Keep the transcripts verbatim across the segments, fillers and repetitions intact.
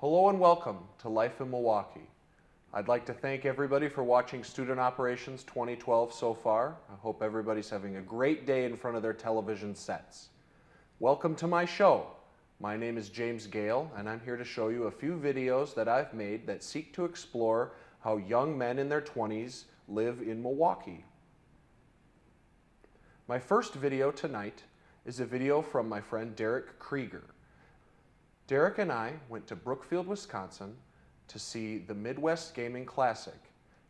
Hello and welcome to Life in Milwaukee. I'd like to thank everybody for watching Student Operations twenty twelve so far. I hope everybody's having a great day in front of their television sets. Welcome to my show. My name is James Gale, and I'm here to show you a few videos that I've made that seek to explore how young men in their twenties live in Milwaukee. My first video tonight is a video from my friend Derek Krieger. Derek and I went to Brookfield, Wisconsin to see the Midwest Gaming Classic.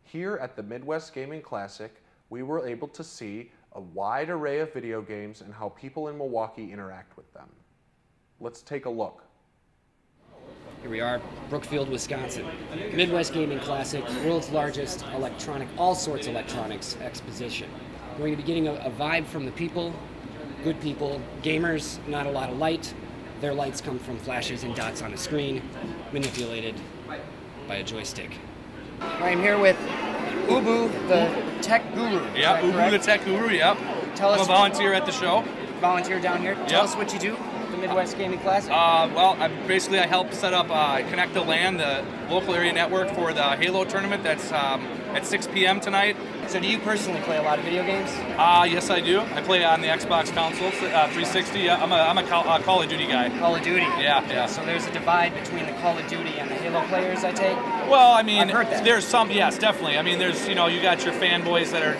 Here at the Midwest Gaming Classic, we were able to see a wide array of video games and how people in Milwaukee interact with them. Let's take a look. Here we are, Brookfield, Wisconsin. Midwest Gaming Classic, world's largest electronic, all sorts of electronics exposition. We're going to be getting a, a vibe from the people, good people, gamers, not a lot of light. Their lights come from flashes and dots on a screen, manipulated by a joystick. I'm here with Ubu, the tech guru. Yeah, Ubu, correct? The tech guru, yeah. Tell us. I'm a volunteer at the show. Volunteer down here. Tell yep. us what you do at the Midwest Gaming Classic. Uh, well, I basically I help set up, uh, connect the LAN, the local area network for the Halo tournament that's um, at six p m tonight. So do you personally play a lot of video games? Uh, yes, I do. I play on the Xbox console, uh, three sixty. I'm a, I'm a Call, uh, Call of Duty guy. Call of Duty? Yeah, yeah. So there's a divide between the Call of Duty and the Halo players, I take? Well, I mean, I've heard that. There's some, yes, definitely. I mean, there's, you know, you got your fanboys that are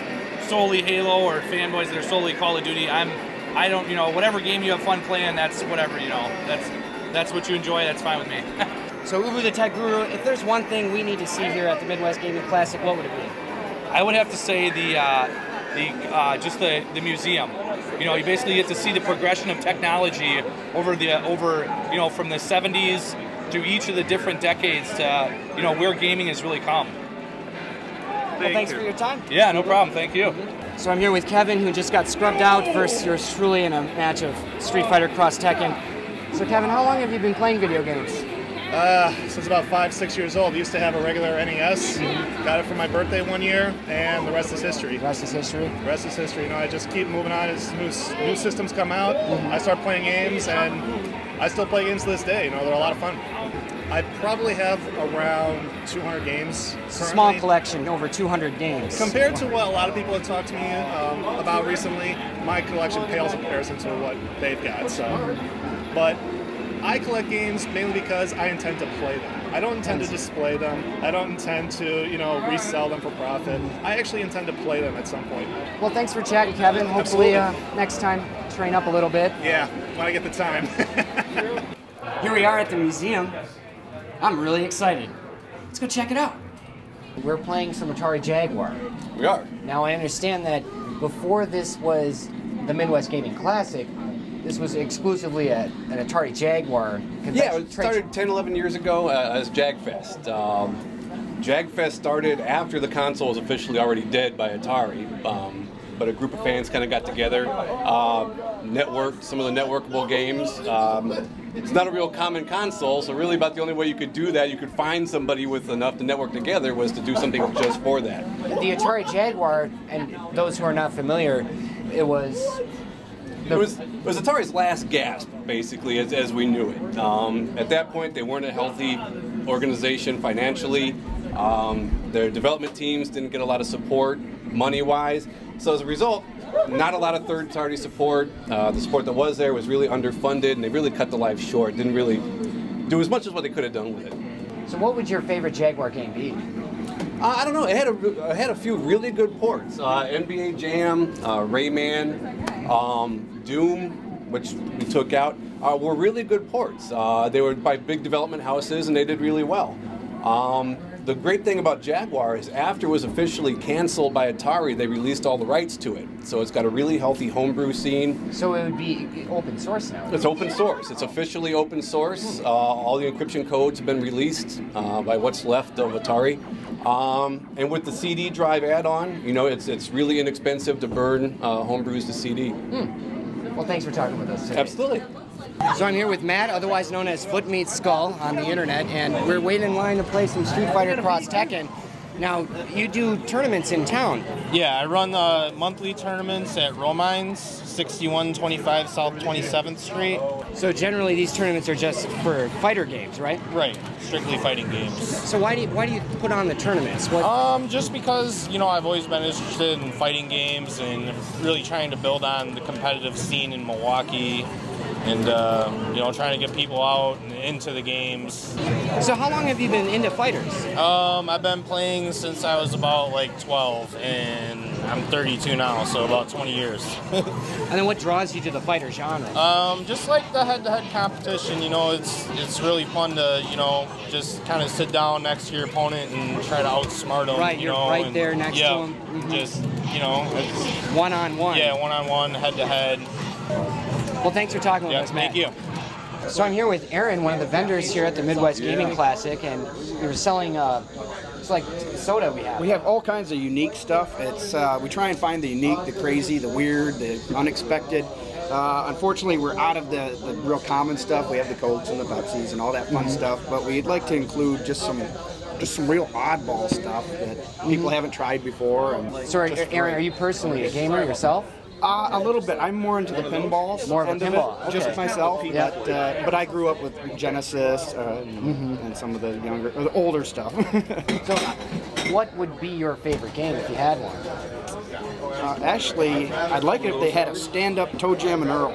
solely Halo or fanboys that are solely Call of Duty. I'm, I don't, you know, whatever game you have fun playing, that's whatever, you know. That's, that's what you enjoy, that's fine with me. So Ubu the Tech Guru, if there's one thing we need to see here at the Midwest Gaming Classic, what would it be? I would have to say the, uh, the uh, just the, the museum. You know, you basically get to see the progression of technology over the over you know from the seventies through each of the different decades to you know where gaming has really come. Thank well, thanks you. for your time. Yeah, no problem. Thank you. Mm-hmm. So I'm here with Kevin, who just got scrubbed out versus yours truly in a match of Street Fighter X Tekken. So Kevin, how long have you been playing video games? Uh, since about five, six years old. I used to have a regular N E S, got it for my birthday one year, and the rest is history. The rest is history? The rest is history. You know, I just keep moving on as new, new systems come out. Mm-hmm. I start playing games, and I still play games to this day. You know, they're a lot of fun. I probably have around two hundred games currently. Small collection, over two hundred games. Compared to what a lot of people have talked to me um, about recently, my collection pales in comparison to what they've got, so. But I collect games mainly because I intend to play them. I don't intend to display them. I don't intend to, you know, resell them for profit. I actually intend to play them at some point. Well, thanks for chatting, Kevin. Hopefully uh, next time, train up a little bit. Yeah, when I get the time. Here we are at the museum. I'm really excited. Let's go check it out. We're playing some Atari Jaguar. We are. Now, I understand that before this was the Midwest Gaming Classic, this was exclusively at an Atari Jaguar convention. Yeah, it started ten, eleven years ago uh, as Jagfest. Um, Jagfest started after the console was officially already dead by Atari, um, but a group of fans kind of got together, uh, networked some of the networkable games. Um, it's not a real common console, so really about the only way you could do that, you could find somebody with enough to network together, was to do something just for that. The Atari Jaguar, and those who are not familiar, it was... It was, it was Atari's last gasp, basically, as, as we knew it. Um, at that point, they weren't a healthy organization financially. Um, their development teams didn't get a lot of support, money-wise. So as a result, not a lot of third-party support. Uh, the support that was there was really underfunded, and they really cut the life short. Didn't really do as much as what they could have done with it. So what would your favorite Jaguar game be? Uh, I don't know. It had a, it had a few really good ports. Uh, N B A Jam, uh, Rayman, um, Doom, which we took out, uh, were really good ports. Uh, they were by big development houses, and they did really well. Um, the great thing about Jaguar is after it was officially canceled by Atari, they released all the rights to it. So it's got a really healthy homebrew scene. So it would be open source now? It's open source. It's officially open source. Uh, all the encryption codes have been released uh, by what's left of Atari. Um, and with the C D drive add-on, you know, it's, it's really inexpensive to burn uh, homebrews to C D. Mm. Well, thanks for talking with us today. Absolutely. So I'm here with Matt, otherwise known as Foot Meets Skull on the internet, and we're waiting in line to play some Street Fighter X Tekken. Now, you do tournaments in town. Yeah, I run uh, monthly tournaments at Romine's, sixty-one twenty-five South twenty-seventh Street. So generally these tournaments are just for fighter games, right? Right, strictly fighting games. So why do you, why do you put on the tournaments? What um, just because, you know, I've always been interested in fighting games and really trying to build on the competitive scene in Milwaukee. And, uh, you know, trying to get people out and into the games. So how long have you been into fighters? Um, I've been playing since I was about, like, twelve, and I'm thirty-two now, so about twenty years. And then what draws you to the fighter genre? Um, just, like, the head-to-head competition, you know, it's, it's really fun to, you know, just kind of sit down next to your opponent and try to outsmart them. Right, you you're know, right and, there next yeah, to them. Mm-hmm. Just, you know. It's, one-on-one. Yeah, one-on-one, head-to-head. Well, thanks for talking with yeah, us, Matt. Thank you. So I'm here with Aaron, one of the vendors here at the Midwest yeah. Gaming Classic, and we were selling, uh, it's like soda we have. We have all kinds of unique stuff. It's uh, we try and find the unique, the crazy, the weird, the unexpected. Uh, unfortunately, we're out of the, the real common stuff. We have the Cokes and the Pepsis and all that fun mm-hmm. stuff, but we'd like to include just some Just some real oddball stuff that people mm-hmm. haven't tried before. And so, Aaron, fun. Are you personally a gamer yourself? Uh, a little bit. I'm more into the pinballs. More of a pinball. It, okay. Just myself. Yeah. But, uh, but I grew up with Genesis uh, and, mm-hmm. and some of the younger, or the older stuff. So, what would be your favorite game if you had one? Uh, actually, I'd like it if they had a stand-up Toe Jam and Earl.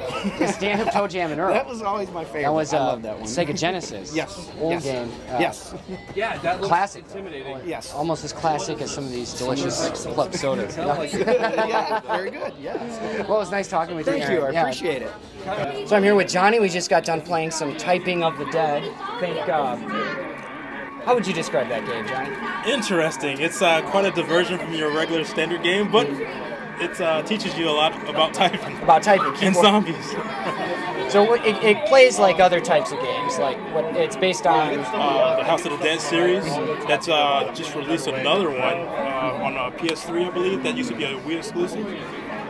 Stand-up Toe Jam and Earl. That was always my favorite. That was uh, I love that one. Sega Genesis. Yes. Old yes. game. Uh, yes. Yeah, that looks classic. Intimidating. Though. Yes. Almost as classic as some of these delicious club sodas. Yeah, very good. Yeah. Well, it was nice talking with you. Thank you. I yeah. appreciate it. So I'm here with Johnny. We just got done playing some Typing of the Dead. Thank God. How would you describe that game, Johnny? Interesting. It's uh, quite a diversion from your regular standard game, but it uh, teaches you a lot about typing. About typing. Keep and zombies. So it, it plays like other types of games. Like what it's based on uh, the House of the Dead series. That's uh, just released another one uh, on uh, P S three, I believe. That used to be a Wii exclusive.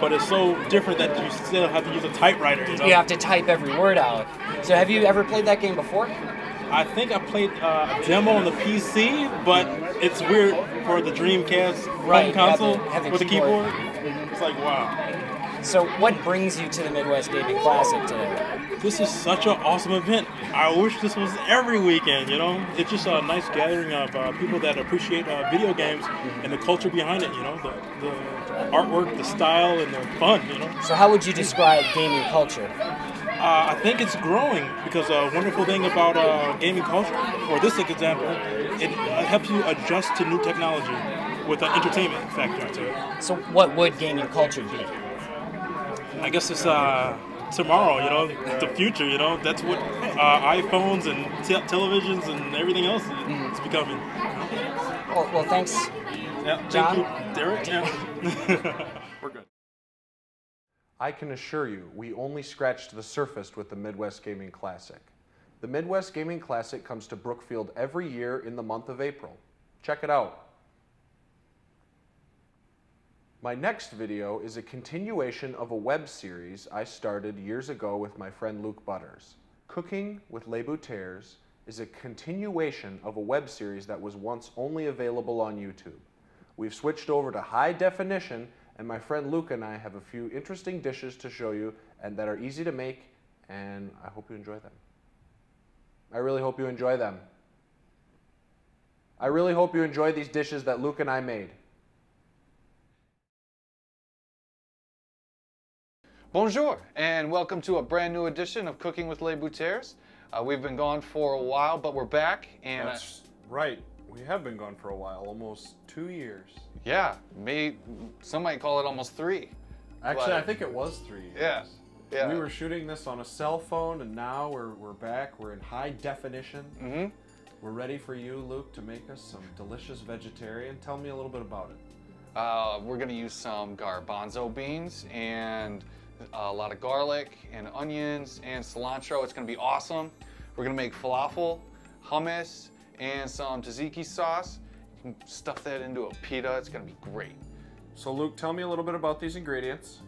But it's so different that you still have to use a typewriter. You know? You have to type every word out. So have you ever played that game before? I think I played uh, a demo on the P C, but it's weird for the Dreamcast right, console have the, have the with keyboard. a keyboard. It's like, wow. So what brings you to the Midwest Gaming Classic today? This is such an awesome event. I wish this was every weekend, you know? It's just a nice gathering of uh, people that appreciate uh, video games and the culture behind it, you know? The, the artwork, the style, and the fun, you know? So how would you describe gaming culture? Uh, I think it's growing because a wonderful thing about uh, gaming culture, for this example, it uh, helps you adjust to new technology with an entertainment factor to it. So what would gaming culture be? I guess it's uh, tomorrow, you know, the future, you know. That's what uh, iPhones and te televisions and everything else mm. is becoming. Well, well thanks, yeah, John. Thank you, Derek. Yeah. We're good. I can assure you, we only scratched the surface with the Midwest Gaming Classic. The Midwest Gaming Classic comes to Brookfield every year in the month of April. Check it out. My next video is a continuation of a web series I started years ago with my friend Luke Butters. Cooking with Les Butters is a continuation of a web series that was once only available on YouTube. We've switched over to high definition, and my friend Luke and I have a few interesting dishes to show you and that are easy to make, and I hope you enjoy them. I really hope you enjoy them. I really hope you enjoy these dishes that Luke and I made. Bonjour, and welcome to a brand new edition of Cooking with Les Butters. Uh, we've been gone for a while, but we're back. And That's I right. We have been gone for a while, almost two years. Yeah, maybe, some might call it almost three. Actually, I think it was three years. Yeah, yeah. We were shooting this on a cell phone, and now we're, we're back. We're in high definition. Mm-hmm. We're ready for you, Luke, to make us some delicious vegetarian. Tell me a little bit about it. Uh, we're going to use some garbanzo beans and a lot of garlic and onions and cilantro. It's going to be awesome. We're going to make falafel, hummus, and some tzatziki sauce. You can stuff that into a pita, it's gonna be great. So Luke, tell me a little bit about these ingredients.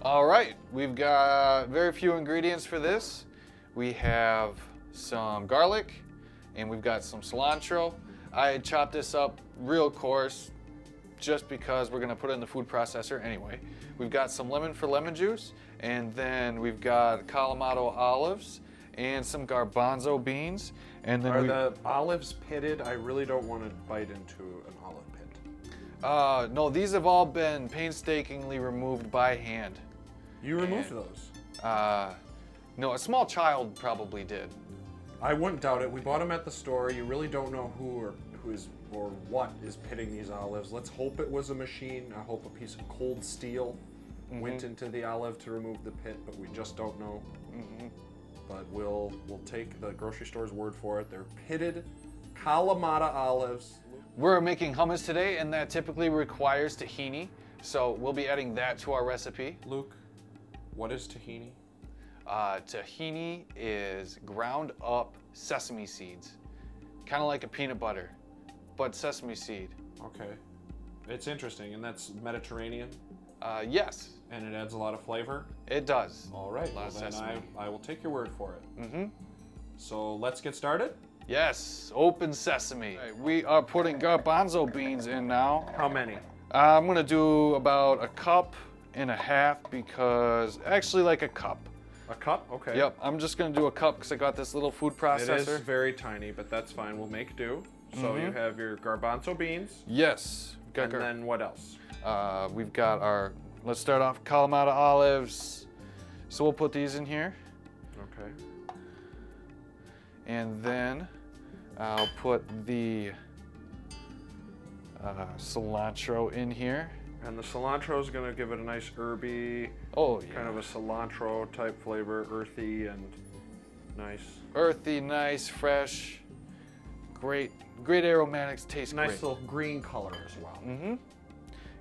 All right, we've got very few ingredients for this. We have some garlic, and we've got some cilantro. I chopped this up real coarse just because we're gonna put it in the food processor anyway. We've got some lemon for lemon juice, and then we've got Kalamata olives and some garbanzo beans. And then Are we... the olives pitted? I really don't want to bite into an olive pit. Uh, no, these have all been painstakingly removed by hand. You removed and, those? Uh, no, a small child probably did. I wouldn't doubt it. We bought them at the store. You really don't know who or who is or what is pitting these olives. Let's hope it was a machine. I hope a piece of cold steel mm-hmm. went into the olive to remove the pit, but we just don't know. Mm-hmm. But we'll we'll take the grocery store's word for it. They're pitted Kalamata olives. We're making hummus today, and that typically requires tahini, so we'll be adding that to our recipe. Luke, what is tahini? Uh, tahini is ground up sesame seeds, kind of like a peanut butter, but sesame seed. Okay, it's interesting, and that's Mediterranean? Uh, yes. And it adds a lot of flavor? It does. All right, well then I, I will take your word for it. Mm-hmm. So let's get started? Yes, open sesame. Right, we are putting garbanzo beans in now. How many? I'm gonna do about a cup and a half because, actually like a cup. A cup? Okay. Yep, I'm just gonna do a cup because I got this little food processor. It is very tiny, but that's fine, we'll make do. So mm-hmm. you have your garbanzo beans. Yes. Got and gar then what else? Uh, we've got our, let's start off Kalamata olives. So we'll put these in here. Okay. And then I'll put the uh, cilantro in here. And the cilantro is going to give it a nice herby, oh, yeah. kind of a cilantro type flavor, earthy and nice. Earthy, nice, fresh, great, great aromatics, taste nice great. Nice little green color as well. Mm-hmm.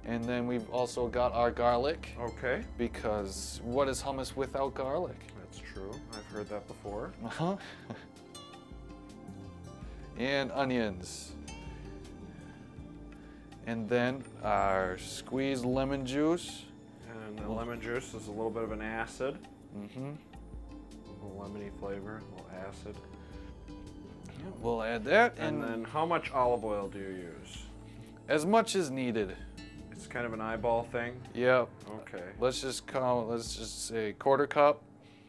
And then we've also got our garlic. Okay. Because what is hummus without garlic? That's true. I've heard that before. Uh-huh. And onions. And then our squeezed lemon juice. And the lemon juice is a little bit of an acid. Mm-hmm. A little lemony flavor, a little acid. Yeah, we'll add that. And, and then how much olive oil do you use? As much as needed. It's kind of an eyeball thing? Yep. Okay. Let's just call, let's just say quarter cup.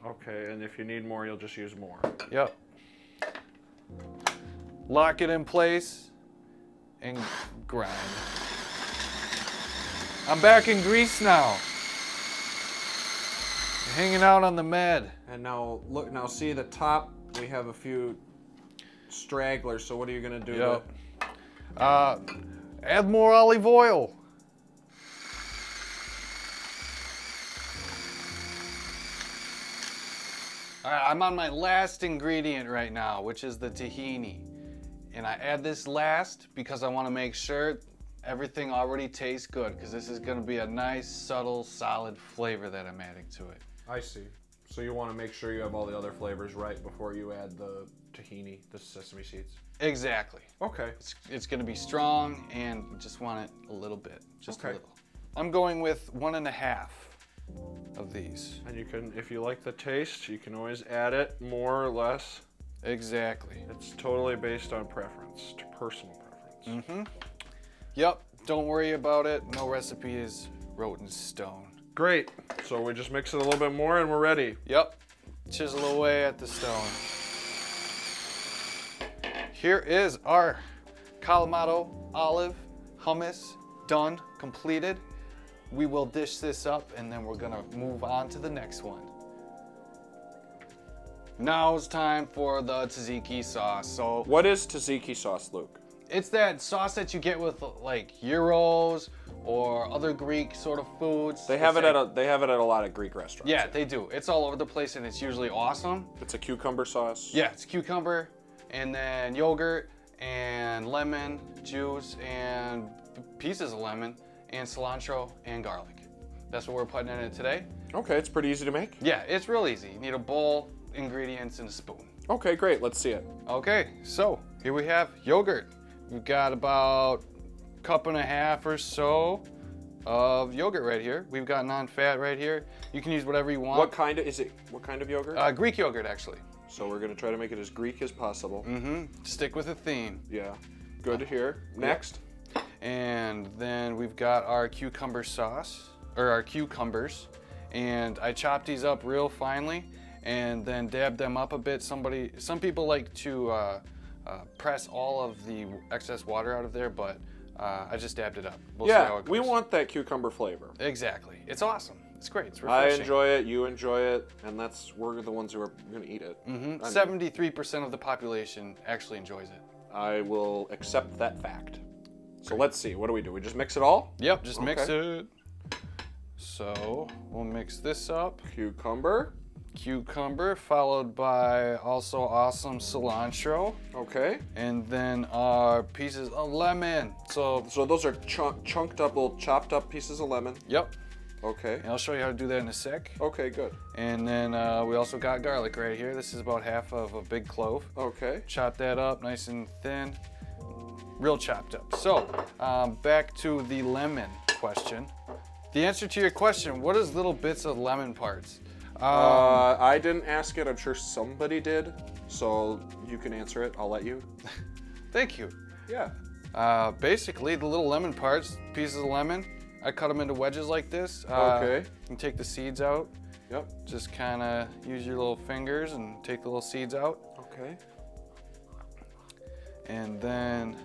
Okay, and if you need more, you'll just use more. Yep. Lock it in place and grind. I'm back in Greece now. Hanging out on the med. And now, look, now see the top, we have a few stragglers, so what are you gonna do? Yep. Uh, add more olive oil. All right, I'm on my last ingredient right now, which is the tahini. And I add this last because I want to make sure everything already tastes good, because this is going to be a nice, subtle, solid flavor that I'm adding to it. I see. So you want to make sure you have all the other flavors right before you add the tahini, the sesame seeds? Exactly. Okay. It's, it's going to be strong, and you just want it a little bit, just okay. a little. I'm going with one and a half of these. And you can, if you like the taste, you can always add it more or less. Exactly. It's totally based on preference, personal preference. Mm-hmm. Yep, don't worry about it. No recipe is wrote in stone. Great. So we just mix it a little bit more and we're ready. Yep. Chisel away at the stone. Here is our Kalamata olive hummus done, completed. We will dish this up and then we're gonna move on to the next one. Now it's time for the tzatziki sauce. So what is tzatziki sauce, Luke? It's that sauce that you get with like gyros or other Greek sort of foods. They have it's it like, at a, they have it at a lot of Greek restaurants. Yeah, they do. It's all over the place and it's usually awesome. It's a cucumber sauce. Yeah, it's cucumber and then yogurt and lemon juice and pieces of lemon, and cilantro and garlic. That's what we're putting in it today. Okay, it's pretty easy to make. Yeah, it's real easy. You need a bowl, ingredients, and a spoon. Okay, great, let's see it. Okay, so here we have yogurt. We've got about a cup and a half or so of yogurt right here. We've got non-fat right here. You can use whatever you want. What kind of, is it, what kind of yogurt? Uh, Greek yogurt, actually. So we're gonna try to make it as Greek as possible. Mm-hmm, stick with the theme. Yeah. Good to hear. Next. And then we've got our cucumber sauce, or our cucumbers. And I chopped these up real finely and then dabbed them up a bit. Somebody, some people like to uh, uh, press all of the excess water out of there, but uh, I just dabbed it up. We'll yeah, see how it goes. We want that cucumber flavor. Exactly. It's awesome. It's great. It's refreshing. I enjoy it. You enjoy it, and that's we're the ones who are going to eat it. Mm-hmm. seventy-three percent of the population actually enjoys it. I will accept that fact. So great. Let's see. What do we do? We just mix it all? Yep. Just okay. mix it. So we'll mix this up. Cucumber. Cucumber, followed by also awesome cilantro. Okay. And then our pieces of lemon. So so those are chunk chunked up, little chopped up pieces of lemon. Yep. Okay. And I'll show you how to do that in a sec. Okay, good. And then uh, we also got garlic right here. This is about half of a big clove. Okay. Chop that up nice and thin. Real chopped up. So um, back to the lemon question. The answer to your question, what is little bits of lemon parts? Um, uh, I didn't ask it. I'm sure somebody did. So you can answer it. I'll let you. Thank you. Yeah. Uh, basically, the little lemon parts, pieces of lemon, I cut them into wedges like this. Uh, okay. You can take the seeds out. Yep. Just kind of use your little fingers and take the little seeds out. Okay. And then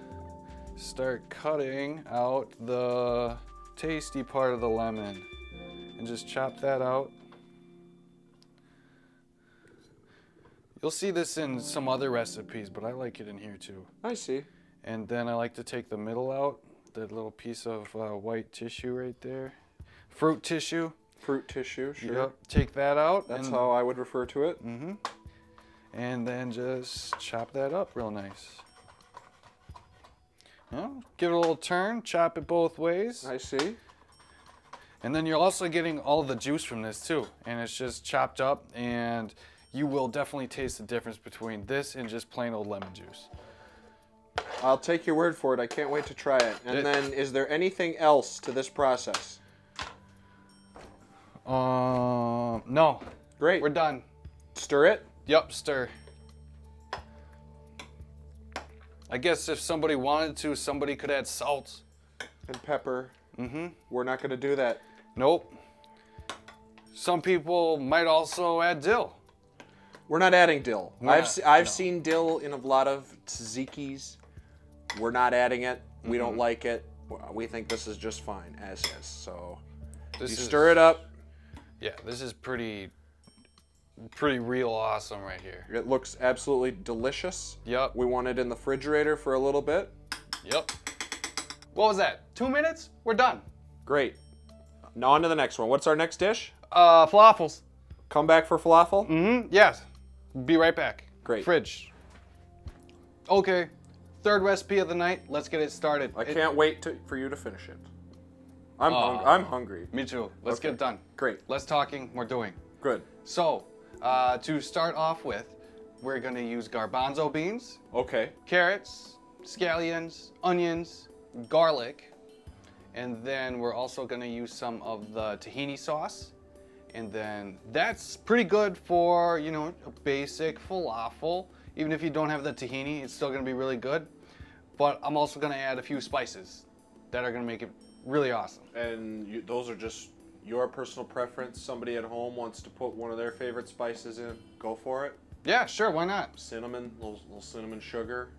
start cutting out the tasty part of the lemon. And just chop that out. You'll see this in some other recipes, but I like it in here too. I see. And then I like to take the middle out. That little piece of uh, white tissue right there. Fruit tissue. Fruit tissue, sure. Yep, take that out. That's how I would refer to it. Mm-hmm. And then just chop that up real nice. Yeah, give it a little turn, chop it both ways. I see. And then you're also getting all the juice from this too. And it's just chopped up, and you will definitely taste the difference between this and just plain old lemon juice. I'll take your word for it. I can't wait to try it. And it, then, is there anything else to this process? Um, uh, no. Great. We're done. Stir it? Yep, stir. I guess if somebody wanted to, somebody could add salt. And pepper. Mm-hmm. We're not going to do that. Nope. Some people might also add dill. We're not adding dill. Not, I've se I've no. seen dill in a lot of tzatzikis. We're not adding it. We mm-hmm. don't like it. We think this is just fine as is. So this you is, stir it up. Yeah, this is pretty, pretty real awesome right here. It looks absolutely delicious. Yep. We want it in the refrigerator for a little bit. Yep. What was that? Two minutes? We're done. Great. Now on to the next one. What's our next dish? Uh, falafels. Come back for falafel? Mm-hmm. Yes. Be right back. Great. Fridge. Okay. Third recipe of the night. Let's get it started. I it, can't wait to, for you to finish it. I'm, uh, hung I'm hungry. Me too. Let's okay. get it done. Great. Less talking, more doing. Good. So, uh, to start off with, we're going to use garbanzo beans. Okay. Carrots, scallions, onions, garlic. And then we're also going to use some of the tahini sauce. And then that's pretty good for, you know, a basic falafel. Even if you don't have the tahini, it's still gonna be really good. But I'm also gonna add a few spices that are gonna make it really awesome. And you, those are just your personal preference. Somebody at home wants to put one of their favorite spices in, go for it. Yeah, sure, why not? Cinnamon, little, little cinnamon sugar.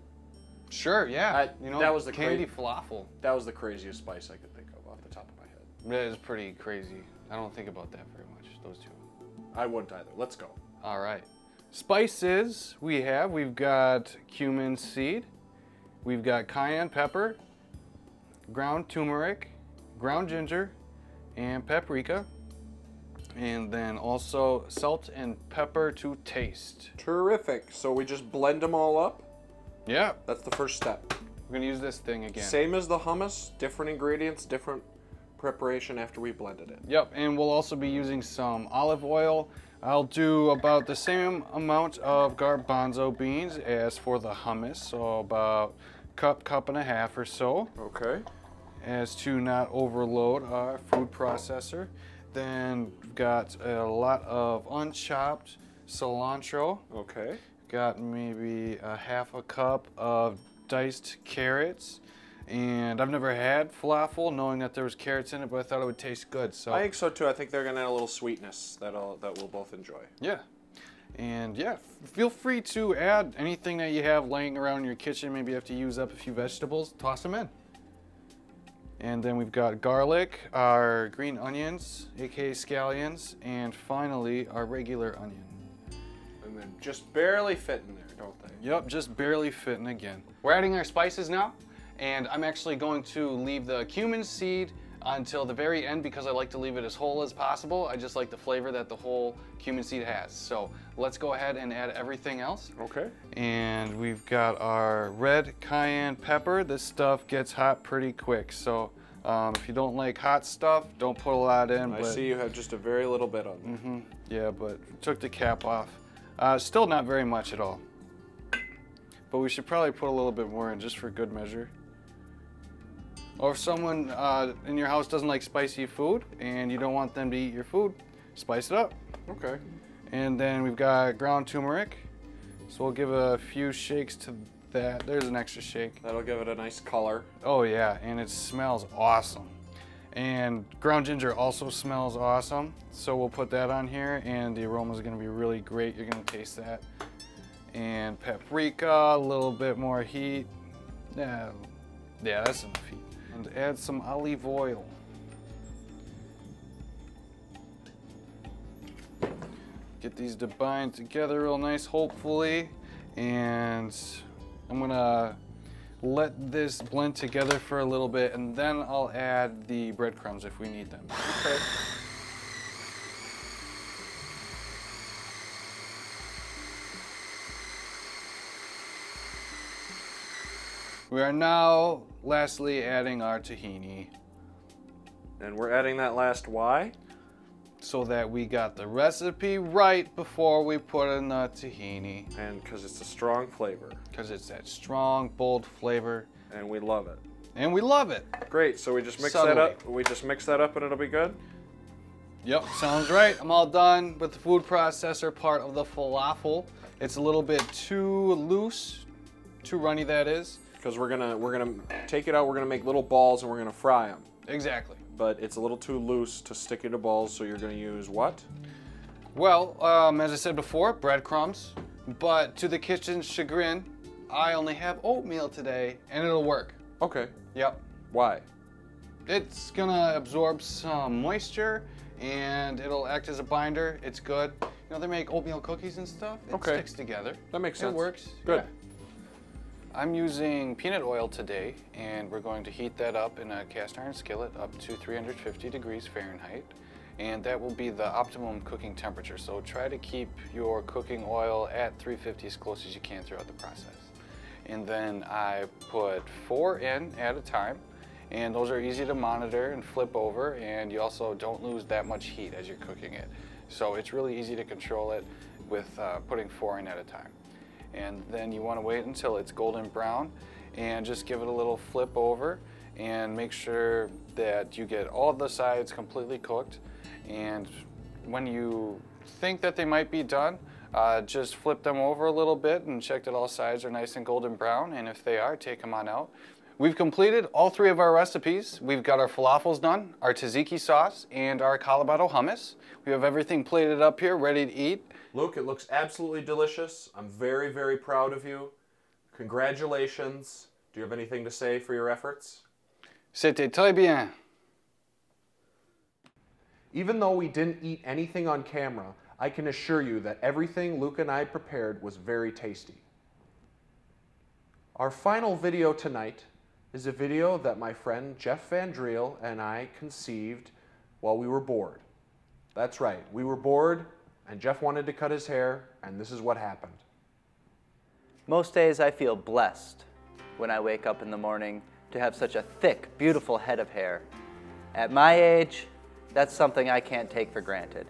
Sure, yeah. I, you know, that was the candy falafel. That was the craziest spice I could think of off the top of my head. That is pretty crazy. I don't think about that very much, those two. I wouldn't either, let's go. All right. Spices we have, we've got cumin seed, we've got cayenne pepper, ground turmeric, ground ginger, and paprika, and then also salt and pepper to taste. Terrific. So we just blend them all up? Yeah. That's the first step. We're gonna use this thing again. Same as the hummus, different ingredients, different preparation after we blended it. Yep, and we'll also be using some olive oil. I'll do about the same amount of garbanzo beans as for the hummus, so about cup, cup and a half or so. Okay. As to not overload our food processor. Then we've got a lot of unchopped cilantro. Okay. Got maybe a half a cup of diced carrots. And I've never had falafel, knowing that there was carrots in it, but I thought it would taste good. So I think so too. I think they're gonna add a little sweetness that that we'll both enjoy. Yeah, and yeah, feel free to add anything that you have laying around in your kitchen. Maybe you have to use up a few vegetables. Toss them in. And then we've got garlic, our green onions, aka scallions, and finally our regular onion. And then just barely fitting there, don't they? Yep, just barely fitting again. We're adding our spices now. And I'm actually going to leave the cumin seed until the very end because I like to leave it as whole as possible. I just like the flavor that the whole cumin seed has. So let's go ahead and add everything else. Okay. And we've got our red cayenne pepper. This stuff gets hot pretty quick. So um, if you don't like hot stuff, don't put a lot in. I but, see you have just a very little bit on there. Mm-hmm. Yeah, but took the cap off. Uh, still not very much at all. But we should probably put a little bit more in just for good measure. Or if someone uh, in your house doesn't like spicy food and you don't want them to eat your food, spice it up. Okay. And then we've got ground turmeric. So we'll give a few shakes to that. There's an extra shake. That'll give it a nice color. Oh yeah, and it smells awesome. And ground ginger also smells awesome. So we'll put that on here and the aroma is gonna be really great. You're gonna taste that. And paprika, a little bit more heat. Yeah, yeah, that's enough heat. And add some olive oil. Get these to bind together real nice, hopefully. And I'm gonna let this blend together for a little bit and then I'll add the breadcrumbs if we need them. Okay. We are now, lastly, adding our tahini. And we're adding that last Y? So that we got the recipe right before we put in the tahini. And because it's a strong flavor. Because it's that strong, bold flavor. And we love it. And we love it. Great, so we just mix Subtly. that up. We just mix that up and it'll be good? Yep, sounds right. I'm all done with the food processor part of the falafel. It's a little bit too loose, too runny that is. Because we're gonna we're gonna take it out, we're gonna make little balls and we're gonna fry them. Exactly. But it's a little too loose to stick into balls, so you're gonna use what? Well, um, as I said before, breadcrumbs. But to the kitchen's chagrin, I only have oatmeal today, and it'll work. Okay. Yep. Why? It's gonna absorb some moisture, and it'll act as a binder. It's good. You know, they make oatmeal cookies and stuff. It okay. sticks together. That makes sense. It works. Good. Yeah. I'm using peanut oil today, and we're going to heat that up in a cast iron skillet up to three hundred fifty degrees Fahrenheit, and that will be the optimum cooking temperature. So try to keep your cooking oil at three fifty as close as you can throughout the process. And then I put four in at a time, and those are easy to monitor and flip over, and you also don't lose that much heat as you're cooking it. So it's really easy to control it with uh, putting four in at a time. And then you want to wait until it's golden brown and just give it a little flip over and make sure that you get all the sides completely cooked. And when you think that they might be done, uh, just flip them over a little bit and check that all sides are nice and golden brown. And if they are, take them on out. We've completed all three of our recipes. We've got our falafels done, our tzatziki sauce, and our Kalamata hummus. We have everything plated up here, ready to eat. Luke, it looks absolutely delicious. I'm very, very proud of you. Congratulations. Do you have anything to say for your efforts? C'était très bien. Even though we didn't eat anything on camera, I can assure you that everything Luke and I prepared was very tasty. Our final video tonight is a video that my friend Jeff Van Driel and I conceived while we were bored. That's right, we were bored. And Jeff wanted to cut his hair, and this is what happened. Most days I feel blessed when I wake up in the morning to have such a thick, beautiful head of hair. At my age, that's something I can't take for granted.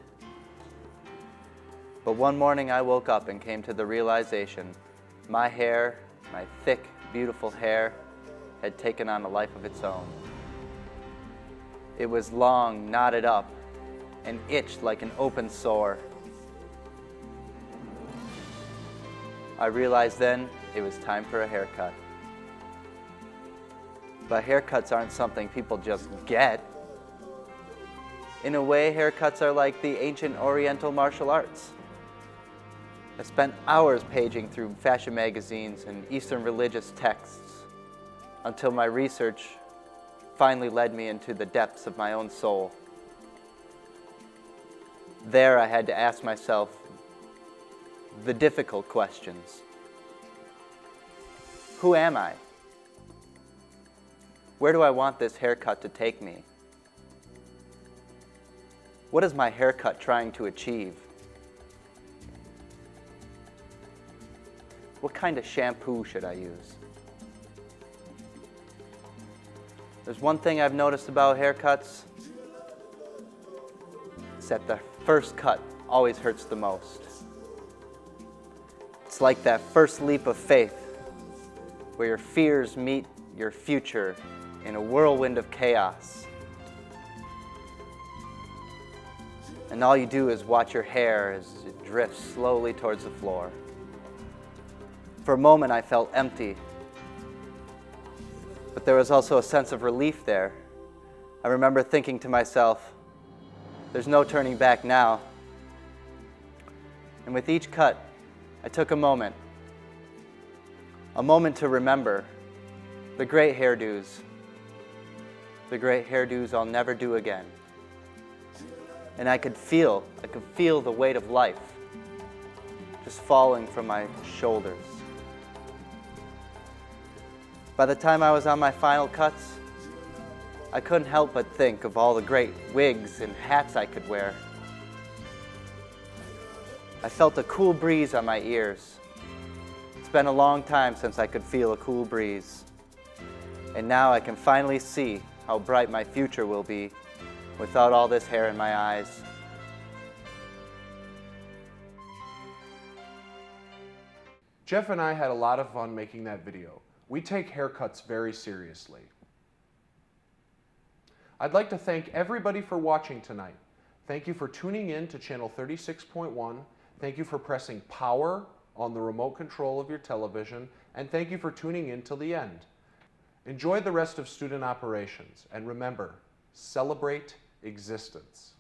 But one morning I woke up and came to the realization my hair, my thick, beautiful hair, had taken on a life of its own. It was long, knotted up, and itched like an open sore. I realized then it was time for a haircut. But haircuts aren't something people just get. In a way, haircuts are like the ancient Oriental martial arts. I spent hours paging through fashion magazines and Eastern religious texts until my research finally led me into the depths of my own soul. There I had to ask myself the difficult questions. Who am I? Where do I want this haircut to take me? What is my haircut trying to achieve? What kind of shampoo should I use? There's one thing I've noticed about haircuts. It's that the first cut always hurts the most. It's like that first leap of faith where your fears meet your future in a whirlwind of chaos. And all you do is watch your hair as it drifts slowly towards the floor. For a moment, I felt empty, but there was also a sense of relief there. I remember thinking to myself, there's no turning back now. And with each cut, I took a moment, a moment to remember the great hairdos, the great hairdos I'll never do again. And I could feel, I could feel the weight of life just falling from my shoulders. By the time I was on my final cuts, I couldn't help but think of all the great wigs and hats I could wear. I felt a cool breeze on my ears. It's been a long time since I could feel a cool breeze. And now I can finally see how bright my future will be without all this hair in my eyes. Jeff and I had a lot of fun making that video. We take haircuts very seriously. I'd like to thank everybody for watching tonight. Thank you for tuning in to channel thirty-six point one. Thank you for pressing power on the remote control of your television. And thank you for tuning in till the end. Enjoy the rest of Student Operations. And remember, celebrate existence.